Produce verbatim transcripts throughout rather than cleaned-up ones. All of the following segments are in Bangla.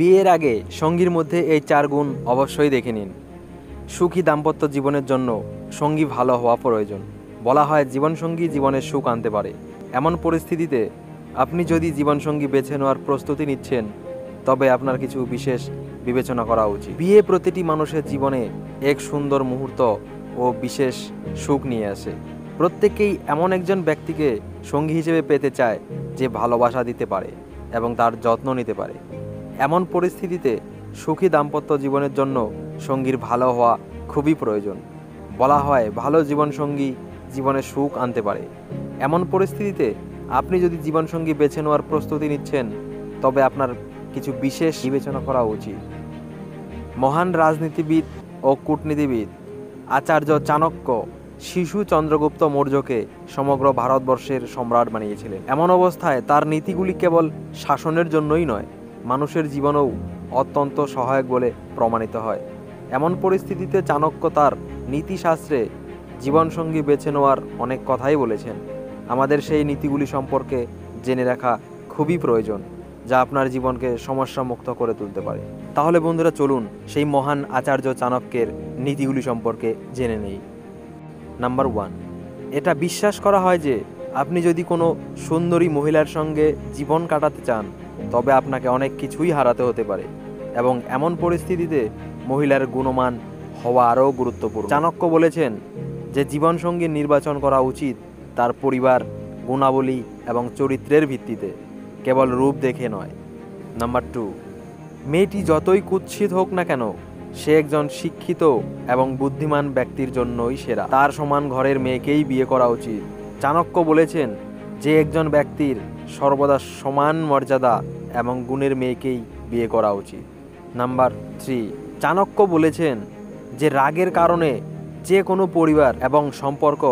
বিয়ের আগে সঙ্গীর মধ্যে এই চার গুণ অবশ্যই দেখে নিন। সুখী দাম্পত্য জীবনের জন্য সঙ্গী ভালো হওয়া প্রয়োজন। বলা হয় জীবনসঙ্গী জীবনের সুখ আনতে পারে। এমন পরিস্থিতিতে আপনি যদি জীবনসঙ্গী বেছে নেওয়ার প্রস্তুতি নিচ্ছেন তবে আপনার কিছু বিশেষ বিবেচনা করা উচিত। বিয়ে প্রতিটি মানুষের জীবনে এক সুন্দর মুহূর্ত ও বিশেষ সুখ নিয়ে আসে। প্রত্যেকেই এমন একজন ব্যক্তিকে সঙ্গী হিসেবে পেতে চায় যে ভালোবাসা দিতে পারে এবং তার যত্ন নিতে পারে। এমন পরিস্থিতিতে সুখী দাম্পত্য জীবনের জন্য সঙ্গীর ভালো হওয়া খুবই প্রয়োজন। বলা হয় ভালো জীবনসঙ্গী জীবনে সুখ আনতে পারে। এমন পরিস্থিতিতে আপনি যদি জীবনসঙ্গী বেছে নেওয়ার প্রস্তুতি নিচ্ছেন তবে আপনার কিছু বিশেষ বিবেচনা করা উচিত। মহান রাজনীতিবিদ ও কূটনীতিবিদ আচার্য চাণক্য শিশু চন্দ্রগুপ্ত মৌর্যকে সমগ্র ভারতবর্ষের সম্রাট বানিয়েছিলেন। এমন অবস্থায় তার নীতিগুলি কেবল শাসনের জন্যই নয়, মানুষের জীবনেও অত্যন্ত সহায়ক বলে প্রমাণিত হয়। এমন পরিস্থিতিতে চাণক্য তার নীতিশাস্ত্রে জীবনসঙ্গী বেছে নেওয়ার অনেক কথাই বলেছেন। আমাদের সেই নীতিগুলি সম্পর্কে জেনে রাখা খুবই প্রয়োজন, যা আপনার জীবনকে সমস্যামুক্ত করে তুলতে পারে। তাহলে বন্ধুরা চলুন সেই মহান আচার্য চাণক্যের নীতিগুলি সম্পর্কে জেনে নেই। নাম্বার ওয়ান, এটা বিশ্বাস করা হয় যে আপনি যদি কোনো সুন্দরী মহিলার সঙ্গে জীবন কাটাতে চান তবে আপনাকে অনেক কিছুই হারাতে হতে পারে এবং এমন পরিস্থিতিতে মহিলার গুণমান হওয়া আরও গুরুত্বপূর্ণ। চাণক্য বলেছেন যে জীবনসঙ্গী নির্বাচন করা উচিত তার পরিবার, গুণাবলী এবং চরিত্রের ভিত্তিতে, কেবল রূপ দেখে নয়। নাম্বার টু, মেয়েটি যতই কুৎসিত হোক না কেন সে একজন শিক্ষিত এবং বুদ্ধিমান ব্যক্তির জন্যই সেরা। তার সমান ঘরের মেয়েকেই বিয়ে করা উচিত। চাণক্য বলেছেন যে একজন ব্যক্তির সর্বদা সমান মর্যাদা এবং গুণের মেয়েকেই বিয়ে করা উচিত। নাম্বার থ্রি, চাণক্য বলেছেন যে রাগের কারণে যে কোনো পরিবার এবং সম্পর্ক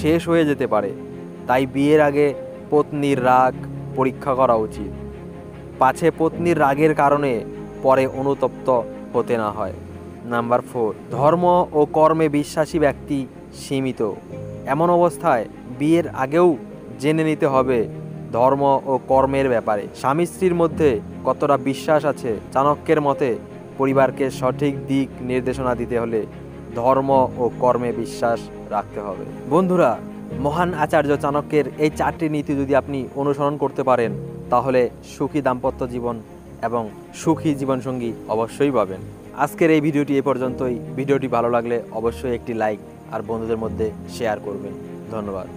শেষ হয়ে যেতে পারে, তাই বিয়ের আগে পত্নীর রাগ পরীক্ষা করা উচিত, পাছে পত্নীর রাগের কারণে পরে অনুতপ্ত হতে না হয়। নাম্বার ফোর, ধর্ম ও কর্মে বিশ্বাসী ব্যক্তি সীমিত। এমন অবস্থায় বিয়ের আগেও জেনে নিতে হবে ধর্ম ও কর্মের ব্যাপারে স্বামী স্ত্রীর মধ্যে কতটা বিশ্বাস আছে। চাণক্যের মতে পরিবারকে সঠিক দিক নির্দেশনা দিতে হলে ধর্ম ও কর্মে বিশ্বাস রাখতে হবে। বন্ধুরা, মহান আচার্য চাণক্যের এই চারটি নীতি যদি আপনি অনুসরণ করতে পারেন তাহলে সুখী দাম্পত্য জীবন এবং সুখী জীবনসঙ্গী অবশ্যই পাবেন। আজকের এই ভিডিওটি এ পর্যন্তই। ভিডিওটি ভালো লাগলে অবশ্যই একটি লাইক আর বন্ধুদের মধ্যে শেয়ার করবেন। ধন্যবাদ।